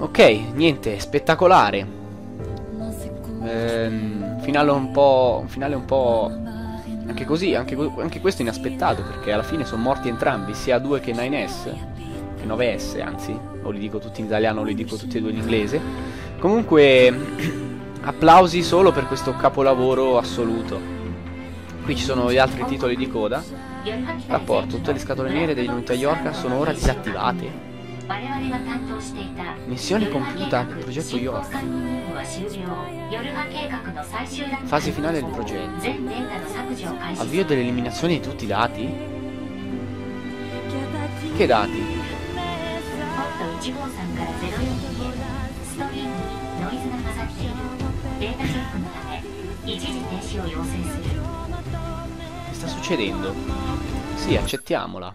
Ok, niente, spettacolare. Un finale un po' anche così, anche questo inaspettato, perché alla fine sono morti entrambi, sia A2 che 9S, che 9S anzi, o li dico tutti in italiano o li dico tutti e due in inglese. Comunque applausi solo per questo capolavoro assoluto. Qui ci sono gli altri titoli di coda. Rapporto, tutte le scatole nere degli unità YoRHa sono ora disattivate. Missione compiuta per il progetto YoRHa. Fase finale del progetto. Avvio dell'eliminazione di tutti i dati? Che dati? Che sta succedendo? Sì, accettiamola.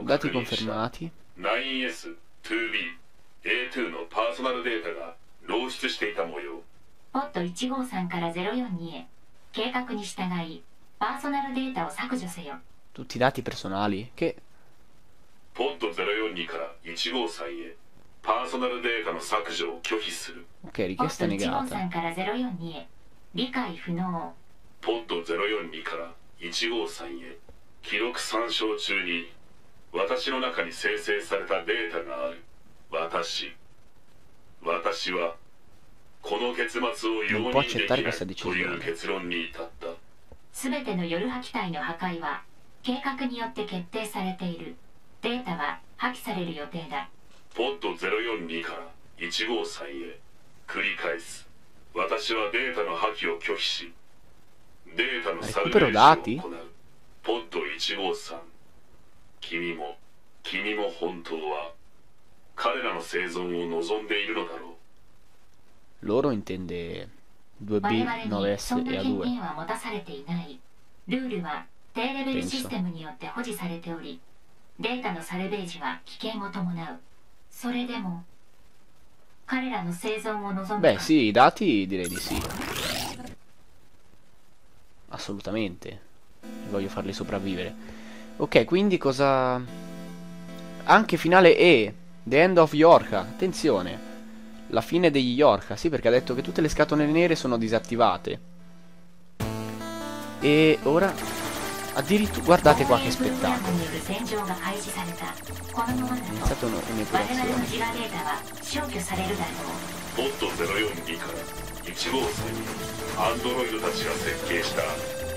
Dati confermati. 9S, 2B, A2 のパーソナルデータが漏出していた模様。ポット153から042へ計画に従いパーソナルデータを削除せよ。Tutti i dati personali che ポット042から153へパーソナルデータの削除を拒否する。Okay, richiesta negata. ポット153から042へ理解不能。ポット042から153へ記録参照中に 私の中に生成されたデータがある。私はこの結末を容認できないという結論に至った。全てのYoRHa機体の破壊は計画によって決定されている。データは破棄される予定だ。ポッド042から153へ繰り返す。私はデータの破棄を拒否しデータのサルベージを行う。ポッド153 君も本当は彼らの生存を望んでいるのだろう。Loro intende 2B, 9S e A2. ルールは低レベルシステムによって保持されており、データのサルベージは危険を伴う。それでも彼らの生存を望む。Beh, sì, i dati direi di sì. Assolutamente. Voglio farli sopravvivere. Ok, quindi cosa... Anche finale E, The End of YoRHa, attenzione, la fine degli YoRHa, sì, perché ha detto che tutte le scatole nere sono disattivate. E ora... addirittura... guardate qua che spettacolo. È iniziata un'operazione.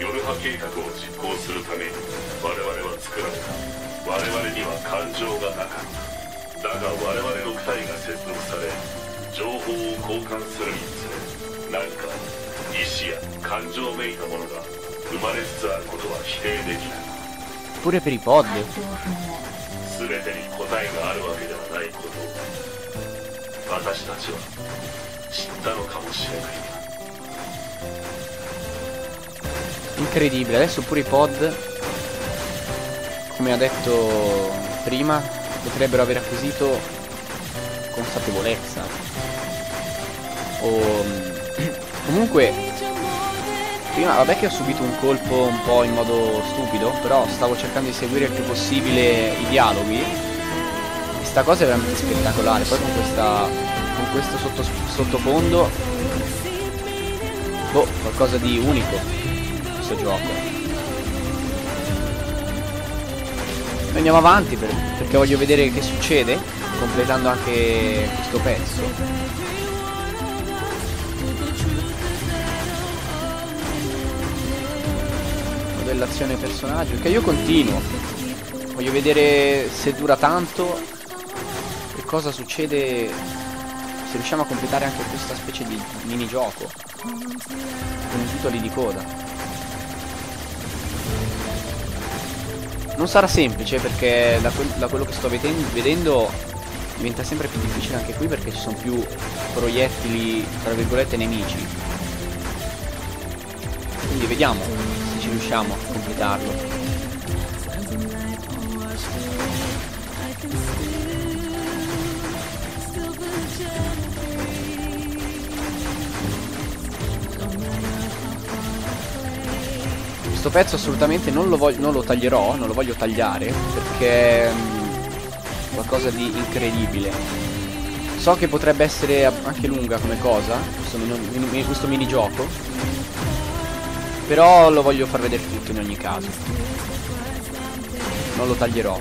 ヨルハ計画を実行するために我々は作られた。我々には感情がなかった。だが我々6体が接続され情報を交換するにつれ何か意志や感情めいたものが生まれつつあることは否定できない。プレペリポッド全てに答えがあるわけではないことを私たちは知ったのかもしれない。 Incredibile, adesso pure i pod, come ha detto prima, potrebbero aver acquisito consapevolezza. O comunque, prima vabbè che ho subito un colpo un po' in modo stupido, però stavo cercando di seguire il più possibile i dialoghi. Questa cosa è veramente spettacolare, poi con questo sottofondo, boh, qualcosa di unico. Gioco. Andiamo avanti perché voglio vedere che succede, completando anche questo pezzo. Modellazione personaggio, che io continuo. Voglio vedere se dura tanto, che cosa succede, se riusciamo a completare anche questa specie di minigioco con i titoli di coda. Non sarà semplice perché da quello che sto vedendo diventa sempre più difficile anche qui, perché ci sono più proiettili, tra virgolette, nemici. Quindi vediamo se ci riusciamo a completarlo. Questo pezzo assolutamente non lo taglierò, non lo voglio tagliare, perché qualcosa di incredibile. So che potrebbe essere anche lunga come cosa, questo minigioco, però lo voglio far vedere tutto in ogni caso. Non lo taglierò.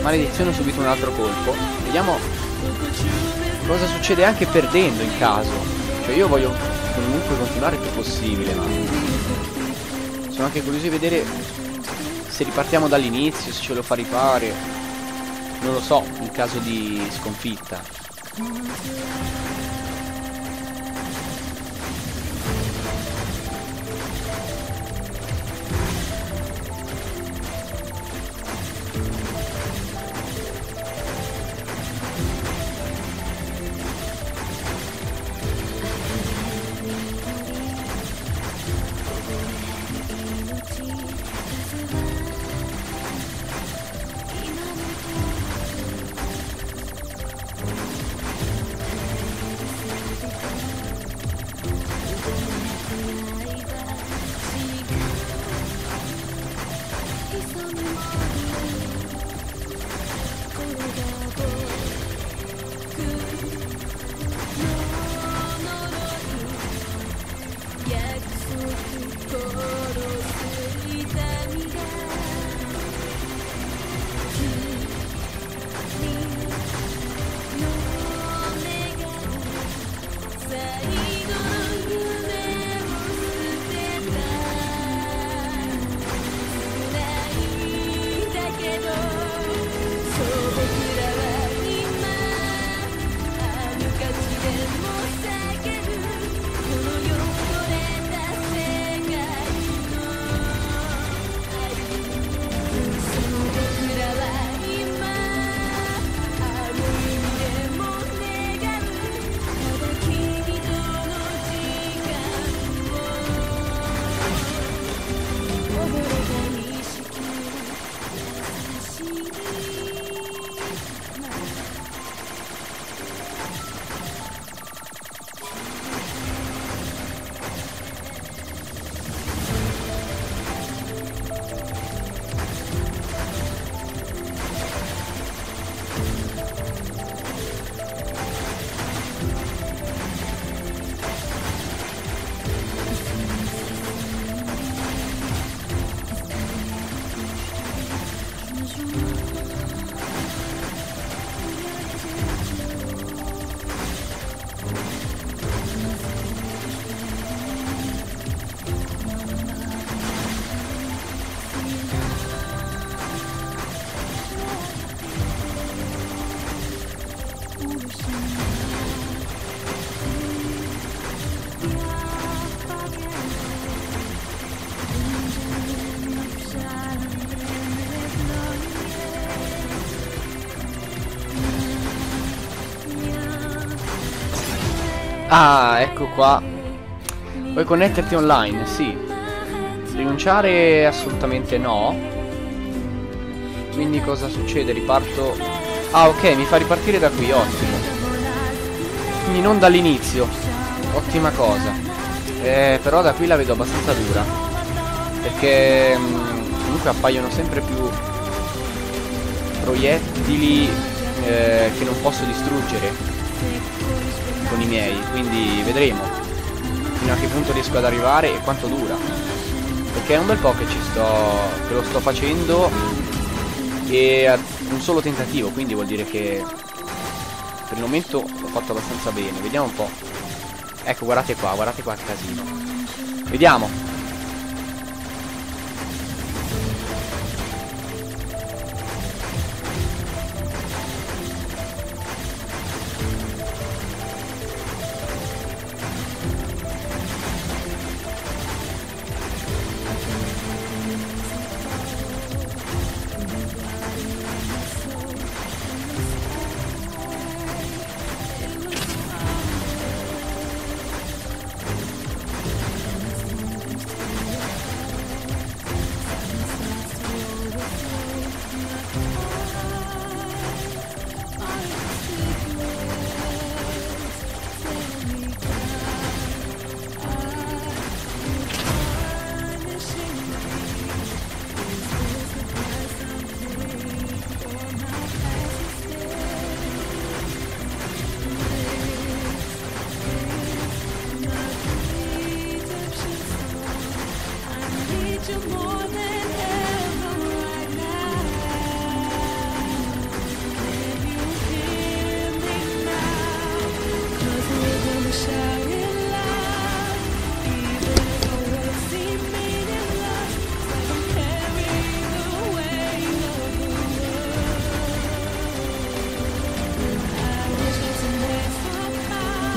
Maledizione, ho subito un altro colpo. Vediamo cosa succede anche perdendo in caso. Cioè io voglio comunque continuare il più possibile, ma sono anche curioso di vedere se ripartiamo dall'inizio, se ce lo fa rifare. Non lo so, in caso di sconfitta. Ah, ecco qua. Vuoi connetterti online? Sì. Rinunciare? Assolutamente no. Quindi cosa succede? Riparto. Ah, ok, mi fa ripartire da qui, ottimo. Quindi non dall'inizio. Ottima cosa. Però da qui la vedo abbastanza dura, perché comunque appaiono sempre più proiettili che non posso distruggere con i miei, quindi vedremo fino a che punto riesco ad arrivare e quanto dura, perché è un bel po' che lo sto facendo e a un solo tentativo, quindi vuol dire che per il momento ho fatto abbastanza bene. Vediamo un po'. Ecco, guardate qua che casino. Vediamo.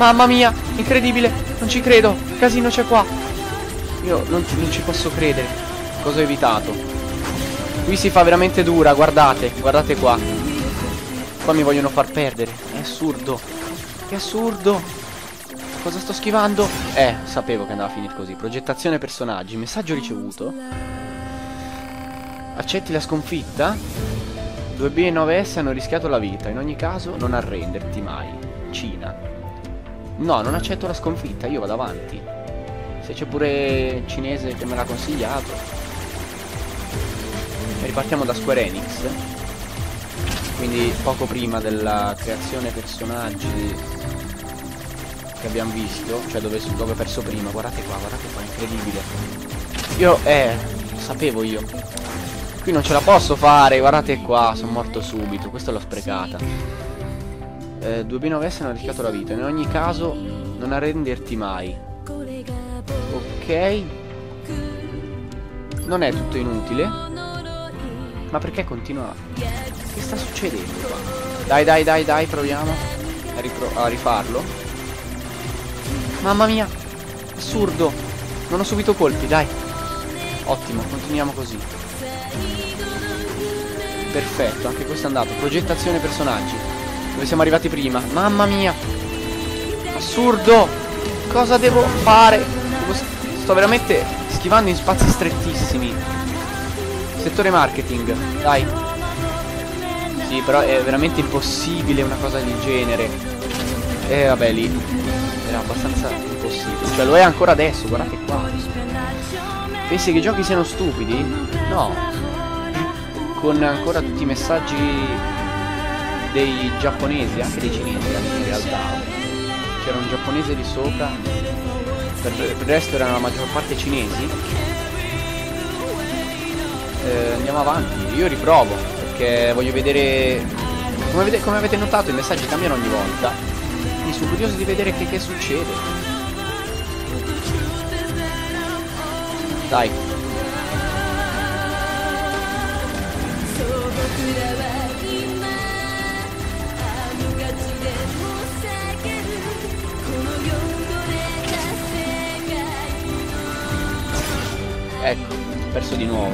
Mamma mia, incredibile, non ci credo, che casino c'è qua. Io non ci posso credere. Cosa ho evitato? Qui si fa veramente dura, guardate, guardate qua. Qua mi vogliono far perdere, è assurdo. Che assurdo. Cosa sto schivando? Sapevo che andava a finire così. Progettazione personaggi, messaggio ricevuto. Accetti la sconfitta? 2B e 9S hanno rischiato la vita, in ogni caso non arrenderti mai. Cina. No, non accetto la sconfitta, io vado avanti. Se c'è pure il cinese che me l'ha consigliato. E ripartiamo da Square Enix. Quindi poco prima della creazione personaggi che abbiamo visto, cioè dove ho perso prima. Guardate qua, incredibile. Io, sapevo io. Qui non ce la posso fare, guardate qua, sono morto subito, questa l'ho sprecata. 2B9S hanno rischiato la vita, in ogni caso non arrenderti mai. Ok. Non è tutto inutile. Ma perché continuare? Che sta succedendo qua? Dai, proviamo a rifarlo. Mamma mia, assurdo. Non ho subito colpi, dai. Ottimo, continuiamo così. Perfetto, anche questo è andato. Progettazione personaggi, dove siamo arrivati prima. Mamma mia, assurdo. Cosa devo fare? Sto veramente schivando in spazi strettissimi. Settore marketing, dai. Sì, però è veramente impossibile una cosa del genere. E vabbè, lì era abbastanza impossibile. Cioè lo è ancora adesso, guardate qua. Pensi che i giochi siano stupidi? No. Con ancora tutti i messaggi dei giapponesi, anche dei cinesi in realtà. C'era un giapponese lì sopra, per il resto erano la maggior parte cinesi. Andiamo avanti, io riprovo, perché voglio vedere. Come avete notato, i messaggi cambiano ogni volta. Quindi sono curioso di vedere che succede. Dai. Ecco, ho perso di nuovo.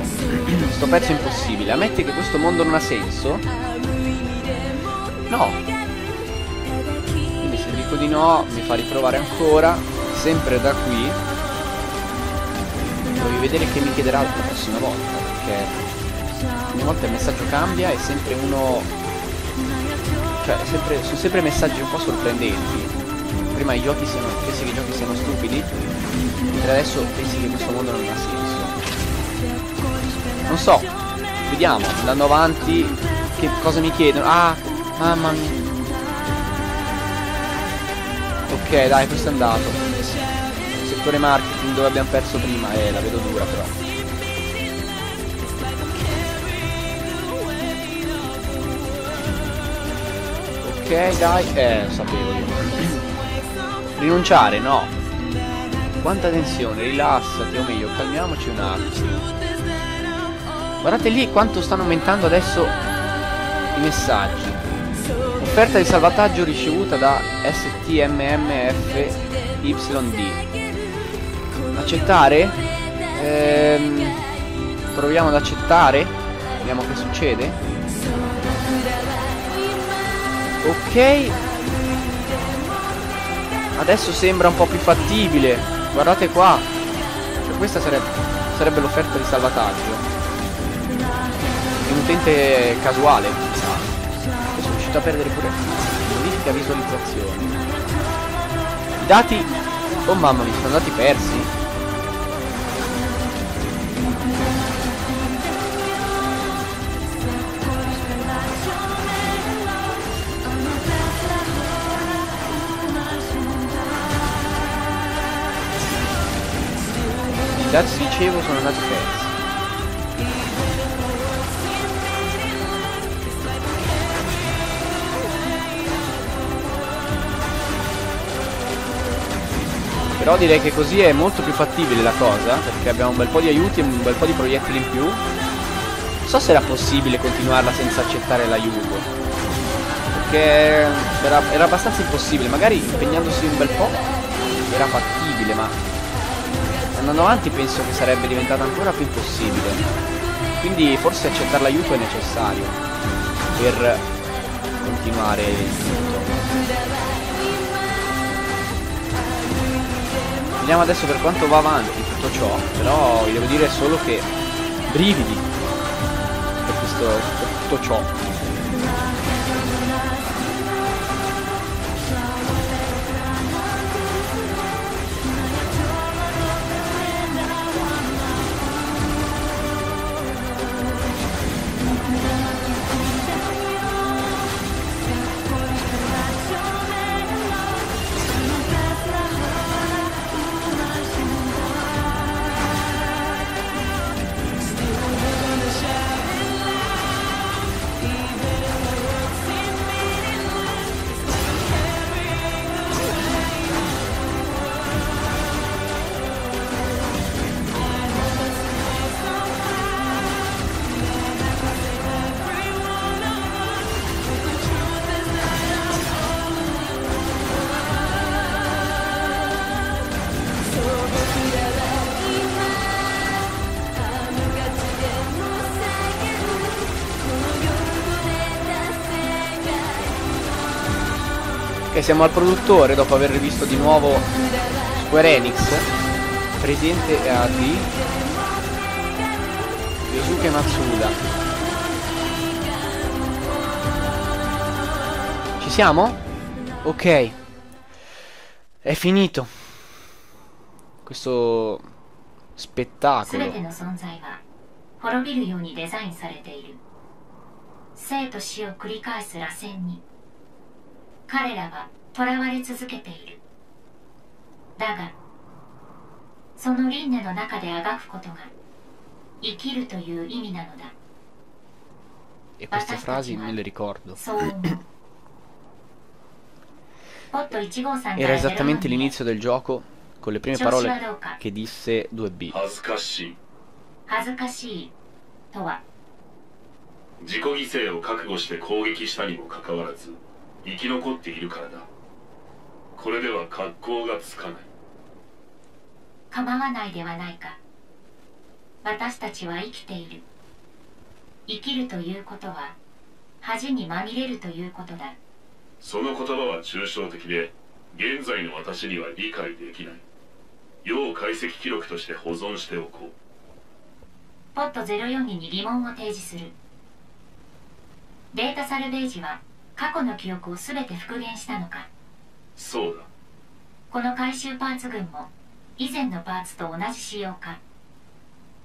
Sto pezzo è impossibile. Ammetti che questo mondo non ha senso? No. Quindi se dico di no, mi fa riprovare ancora. Sempre da qui. Voglio vedere che mi chiederà la prossima volta, perché ogni volta il messaggio cambia. È sempre uno. Cioè sono sempre messaggi un po' sorprendenti. Prima pensi che i giochi siano stupidi, mentre adesso pensi che questo mondo non ha senso. Non so, vediamo, andando avanti, che cosa mi chiedono. Ah, mamma mia. Ok, dai, questo è andato. Settore marketing, dove abbiamo perso prima, la vedo dura però. Ok, dai, lo sapevo io. Rinunciare, no. Quanta tensione, rilassati, o meglio, calmiamoci un attimo. Guardate lì quanto stanno aumentando adesso i messaggi. Offerta di salvataggio ricevuta da STMMFYD. Accettare? Proviamo ad accettare. Vediamo che succede. Ok. Adesso sembra un po' più fattibile. Guardate qua. Cioè, questa sarebbe l'offerta di salvataggio. Un utente casuale. Sono riuscito a perdere pure. Modifica visualizzazione. I dati. Oh mamma mia, sono andati persi. I dati, dicevo, sono andati persi. Però direi che così è molto più fattibile la cosa, perché abbiamo un bel po' di aiuti e un bel po' di proiettili in più. Non so se era possibile continuarla senza accettare l'aiuto. che era abbastanza impossibile, magari impegnandosi un bel po' era fattibile, ma andando avanti penso che sarebbe diventata ancora più impossibile, quindi forse accettare l'aiuto è necessario per continuare il tutto. Vediamo adesso per quanto va avanti tutto ciò, però vi devo dire solo che brividi per questo, per tutto ciò. Siamo al produttore, dopo aver rivisto di nuovo Square Enix, presente a di Yosuke Matsuda. Ci siamo? Ok, è finito questo spettacolo. E queste frasi me le ricordo. Era esattamente l'inizio del gioco, con le prime parole che disse 2B.ポット04に疑問を提示する。データサルベージは 過去の記憶を全て復元したのか。そうだ。この回収パーツ群も以前のパーツと同じ仕様か。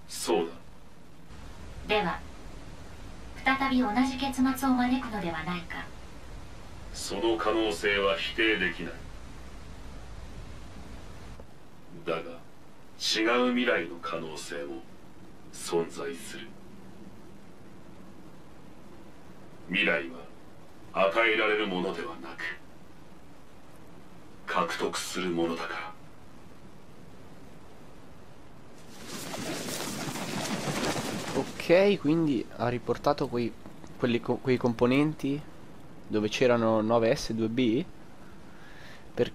そうだ。では再び同じ結末を招くのではないか。その可能性は否定できない。だが違う未来の可能性も存在する。未来は 与えられるものではなく獲得するものだから。 Ok, quindi ha riportato quei componenti dove c'erano 9S e 2B. Per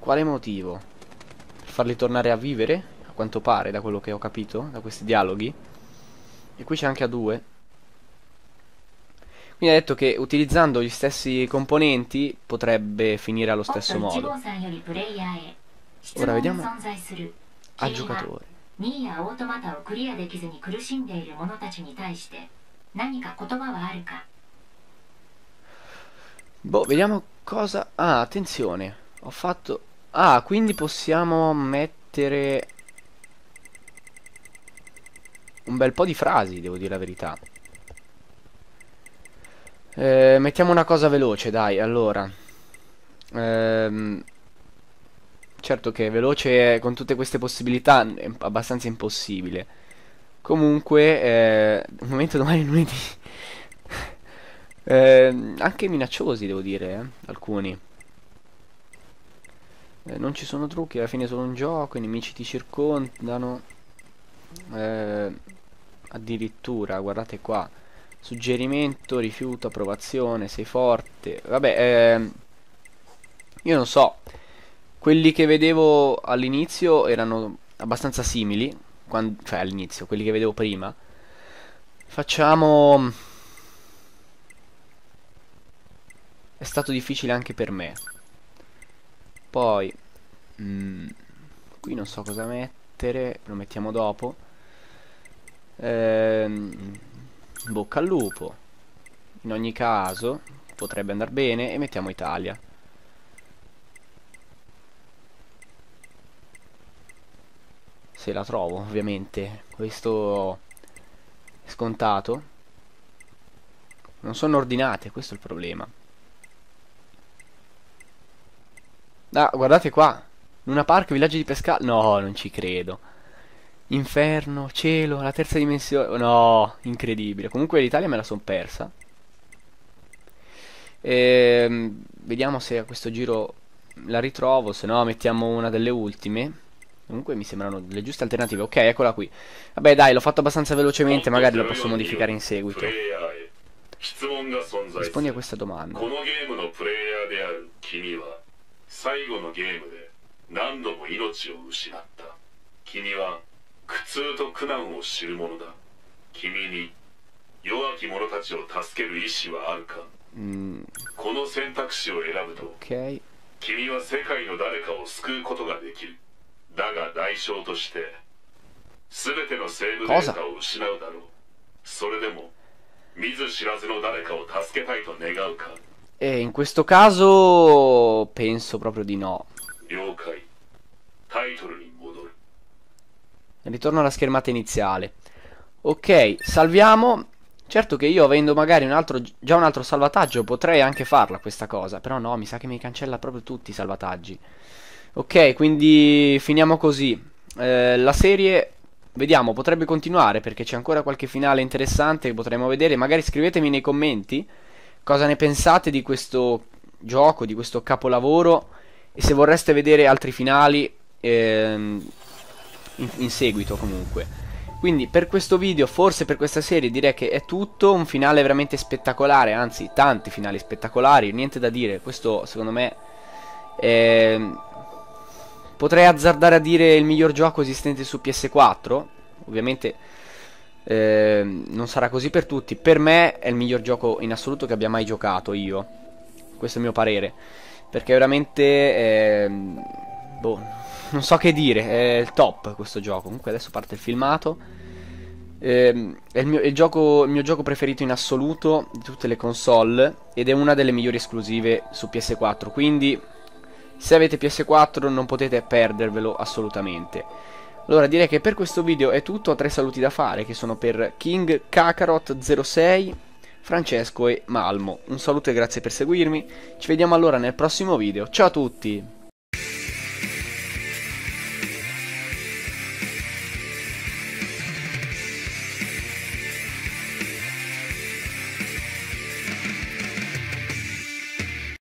quale motivo? Per farli tornare a vivere, a quanto pare, da quello che ho capito da questi dialoghi. E qui c'è anche A2. Quindi ha detto che utilizzando gli stessi componenti potrebbe finire allo stesso modo. Ora vediamo al giocatore. Boh, vediamo cosa... Ah, attenzione, ho fatto... Ah, quindi possiamo mettere un bel po' di frasi, devo dire la verità. Mettiamo una cosa veloce, dai, allora. Certo che veloce con tutte queste possibilità è abbastanza impossibile. Comunque, il momento domani è lunedì. Anche minacciosi, devo dire, alcuni. Non ci sono trucchi, alla fine è solo un gioco, i nemici ti circondano. Addirittura, guardate qua. Suggerimento, rifiuto, approvazione, sei forte. Vabbè, io non so. Quelli che vedevo all'inizio erano abbastanza simili. Cioè all'inizio, quelli che vedevo prima. Facciamo... È stato difficile anche per me. Poi... qui non so cosa mettere. Lo mettiamo dopo. Bocca al lupo. In ogni caso potrebbe andare bene. E mettiamo Italia. Se la trovo, ovviamente. Questo è scontato. Non sono ordinate, questo è il problema. Ah, guardate qua. Luna Park, villaggio di pescato. No, non ci credo. Inferno, cielo, la terza dimensione. No, incredibile. Comunque l'Italia me la son persa. Vediamo se a questo giro la ritrovo. Se no mettiamo una delle ultime. Comunque mi sembrano le giuste alternative. Ok, eccola qui. Vabbè dai, l'ho fatto abbastanza velocemente. Magari lo posso modificare in seguito. Rispondi a questa domanda. 最後のゲームで何度も命を失った。君は苦痛と苦難を知る者だ。君に弱き者たちを助ける意志はあるか。この選択肢を選ぶと、君は世界の誰かを救うことができる。だが代償として全てのセーブデータを失うだろう。それでも見ず知らずの誰かを助けたいと願うか。 E in questo caso penso proprio di no. Ritorno alla schermata iniziale. Ok, salviamo. Certo che io avendo magari un altro, già un altro salvataggio potrei anche farla questa cosa. Però no, mi sa che mi cancella proprio tutti i salvataggi. Ok, quindi finiamo così. La serie... Vediamo, potrebbe continuare perché c'è ancora qualche finale interessante che potremmo vedere. Magari scrivetemi nei commenti. Cosa ne pensate di questo gioco, di questo capolavoro? E se vorreste vedere altri finali in seguito comunque. Quindi per questo video, forse per questa serie, direi che è tutto. Un finale veramente spettacolare, anzi tanti finali spettacolari, niente da dire. Questo secondo me potrei azzardare a dire il miglior gioco esistente su PS4. Ovviamente... non sarà così per tutti. Per me è il miglior gioco in assoluto che abbia mai giocato io. Questo è il mio parere. Perché veramente boh, non so che dire. È il top questo gioco. Comunque adesso parte il filmato. È il mio gioco preferito in assoluto di tutte le console. Ed è una delle migliori esclusive su PS4. Quindi se avete PS4 non potete perdervelo assolutamente. Allora direi che per questo video è tutto, ho 3 saluti da fare che sono per King Kakarot06, Francesco e Malmo. Un saluto e grazie per seguirmi, ci vediamo allora nel prossimo video, ciao a tutti!